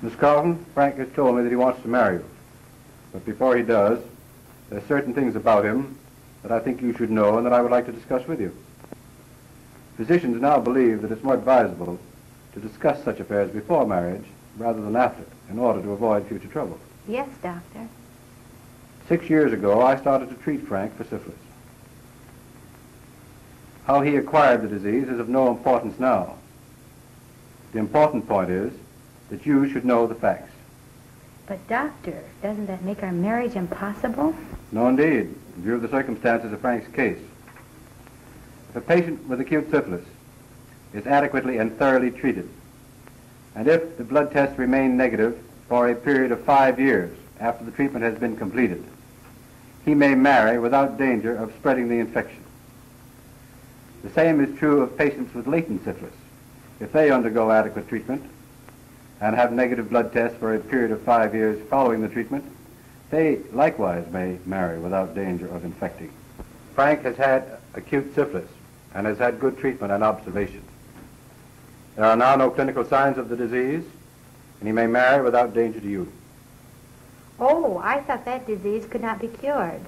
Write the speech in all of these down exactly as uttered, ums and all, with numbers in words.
Miss Carlton, Frank has told me that he wants to marry you. But before he does, there are certain things about him that I think you should know and that I would like to discuss with you. Physicians now believe that it's more advisable to discuss such affairs before marriage rather than after, in order to avoid future trouble. Yes, Doctor. Six years ago, I started to treat Frank for syphilis. How he acquired the disease is of no importance now. The important point is that you should know the facts. But, Doctor, doesn't that make our marriage impossible? No, indeed, in view of the circumstances of Frank's case. If a patient with acute syphilis is adequately and thoroughly treated, and if the blood tests remain negative for a period of five years after the treatment has been completed, he may marry without danger of spreading the infection. The same is true of patients with latent syphilis. If they undergo adequate treatment and have negative blood tests for a period of five years following the treatment, they likewise may marry without danger of infecting. Frank has had acute syphilis and has had good treatment and observation. There are now no clinical signs of the disease, and he may marry without danger to you. Oh, I thought that disease could not be cured.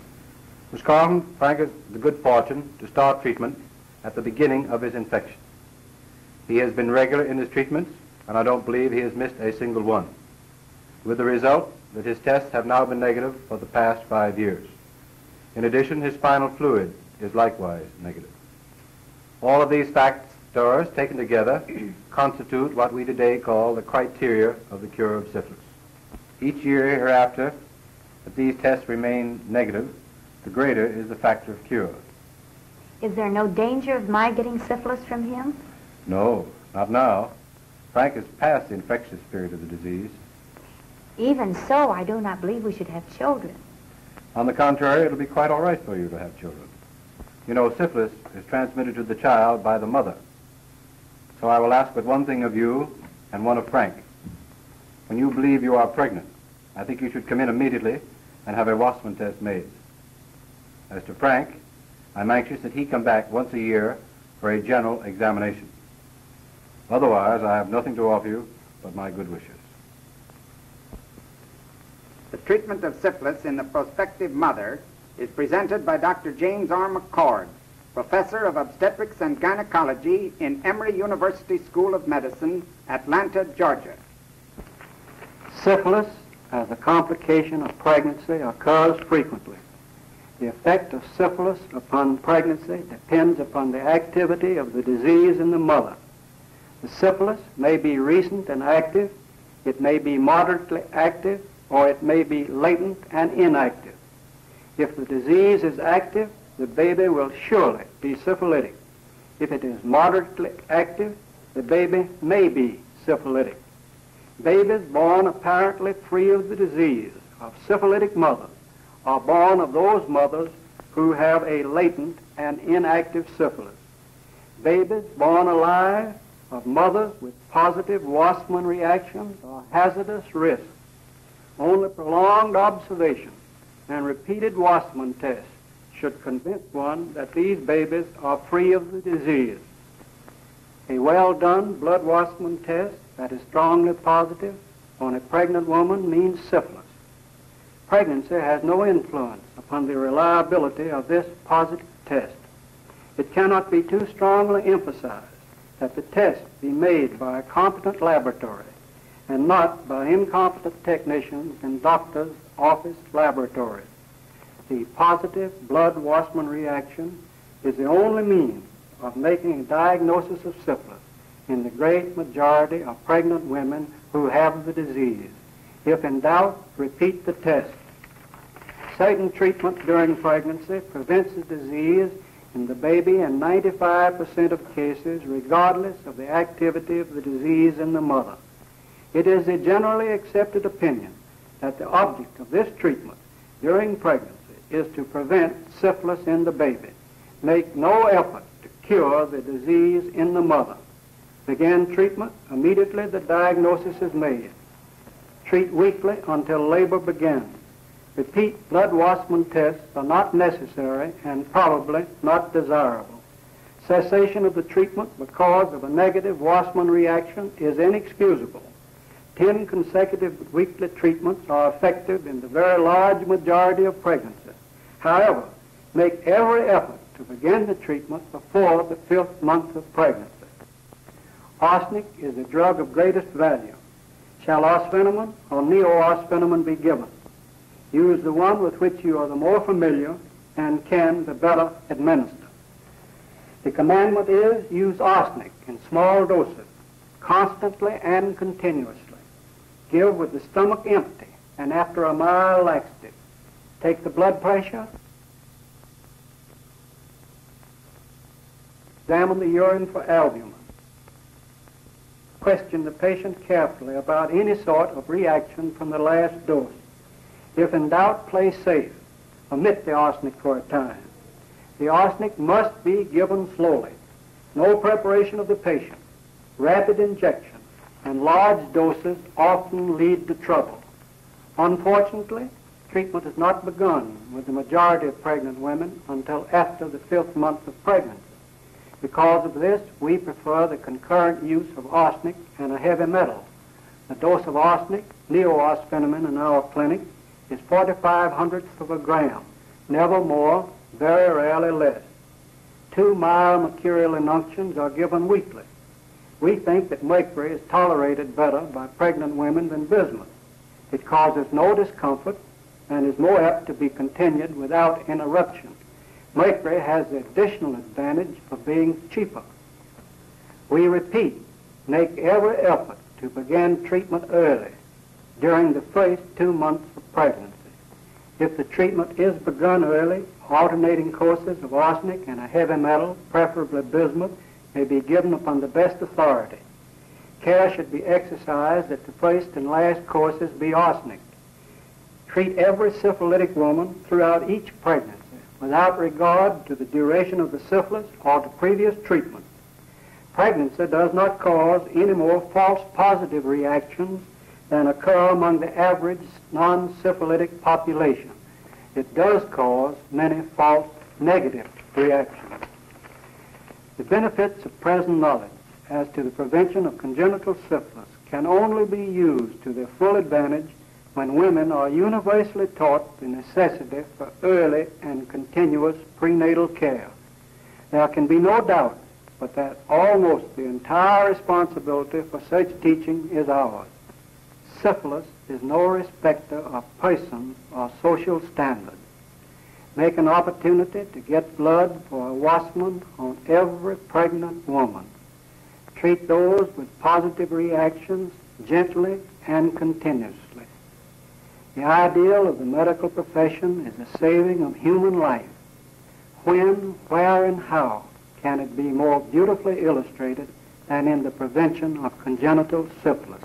Miss Carlton, Frank has the good fortune to start treatment at the beginning of his infection. He has been regular in his treatments, and I don't believe he has missed a single one, with the result that his tests have now been negative for the past five years. In addition, his spinal fluid is likewise negative. All of these facts, Doris, taken together, constitute what we today call the criteria of the cure of syphilis. Each year hereafter, if these tests remain negative, the greater is the factor of cure. Is there no danger of my getting syphilis from him? No, not now. Frank is past the infectious period of the disease. Even so, I do not believe we should have children. On the contrary, it'll be quite all right for you to have children. You know, syphilis is transmitted to the child by the mother. So I will ask but one thing of you and one of Frank. When you believe you are pregnant, I think you should come in immediately and have a Wassermann test made. As to Frank, I'm anxious that he come back once a year for a general examination. Otherwise, I have nothing to offer you but my good wishes. The treatment of syphilis in the prospective mother is presented by Doctor James R. McCord, Professor of Obstetrics and Gynecology in Emory University School of Medicine, Atlanta, Georgia. Syphilis, as a complication of pregnancy, occurs frequently. The effect of syphilis upon pregnancy depends upon the activity of the disease in the mother. The syphilis may be recent and active, it may be moderately active, or it may be latent and inactive. If the disease is active, the baby will surely be syphilitic. If it is moderately active, the baby may be syphilitic. Babies born apparently free of the disease of syphilitic mothers are born of those mothers who have a latent and inactive syphilis. Babies born alive of mothers with positive Wassermann reactions are hazardous risks. Only prolonged observation and repeated Wassermann tests should convince one that these babies are free of the disease. A well-done blood Wassermann test that is strongly positive on a pregnant woman means syphilis. Pregnancy has no influence upon the reliability of this positive test. It cannot be too strongly emphasized that the test be made by a competent laboratory and not by incompetent technicians in doctors' office laboratories. The positive blood Wassermann reaction is the only means of making a diagnosis of syphilis in the great majority of pregnant women who have the disease. If in doubt, repeat the test. Certain treatment during pregnancy prevents the disease in the baby in ninety-five percent of cases, regardless of the activity of the disease in the mother. It is a generally accepted opinion that the object of this treatment during pregnancy is to prevent syphilis in the baby. Make no effort to cure the disease in the mother. Begin treatment immediately the diagnosis is made. Treat weekly until labor begins. Repeat blood Wassermann tests are not necessary and probably not desirable. Cessation of the treatment because of a negative Wassermann reaction is inexcusable. ten consecutive weekly treatments are effective in the very large majority of pregnancies. However, make every effort to begin the treatment before the fifth month of pregnancy. Arsenic is a drug of greatest value. Shall arsphenamine or neoarsphenamine be given? Use the one with which you are the more familiar and can the better administer. The commandment is use arsenic in small doses, constantly and continuously. Give with the stomach empty and after a mild laxative. Take the blood pressure. Examine the urine for albumin. Question the patient carefully about any sort of reaction from the last dose. If in doubt, play safe. Omit the arsenic for a time. The arsenic must be given slowly. No preparation of the patient. Rapid injection and large doses often lead to trouble. Unfortunately, treatment is not begun with the majority of pregnant women until after the fifth month of pregnancy. Because of this, we prefer the concurrent use of arsenic and a heavy metal. The dose of arsenic, neoarsphenamine, in our clinic is forty-five hundredths of a gram, never more, very rarely less. Two mild mercurial infusions are given weekly. We think that mercury is tolerated better by pregnant women than bismuth. It causes no discomfort and is more apt to be continued without interruption. Mercury has the additional advantage of being cheaper. We repeat, make every effort to begin treatment early, during the first two months of pregnancy. If the treatment is begun early, alternating courses of arsenic and a heavy metal, preferably bismuth, may be given upon the best authority. Care should be exercised that the first and last courses be arsenic. Treat every syphilitic woman throughout each pregnancy, without regard to the duration of the syphilis or to previous treatment. Pregnancy does not cause any more false positive reactions than occur among the average non-syphilitic population. It does cause many false negative reactions. The benefits of present knowledge as to the prevention of congenital syphilis can only be used to their full advantage when women are universally taught the necessity for early and continuous prenatal care. There can be no doubt but that almost the entire responsibility for such teaching is ours. Syphilis is no respecter of person or social standard. Make an opportunity to get blood for a Wassermann on every pregnant woman. Treat those with positive reactions gently and continuously. The ideal of the medical profession is the saving of human life. When, where, and how can it be more beautifully illustrated than in the prevention of congenital syphilis?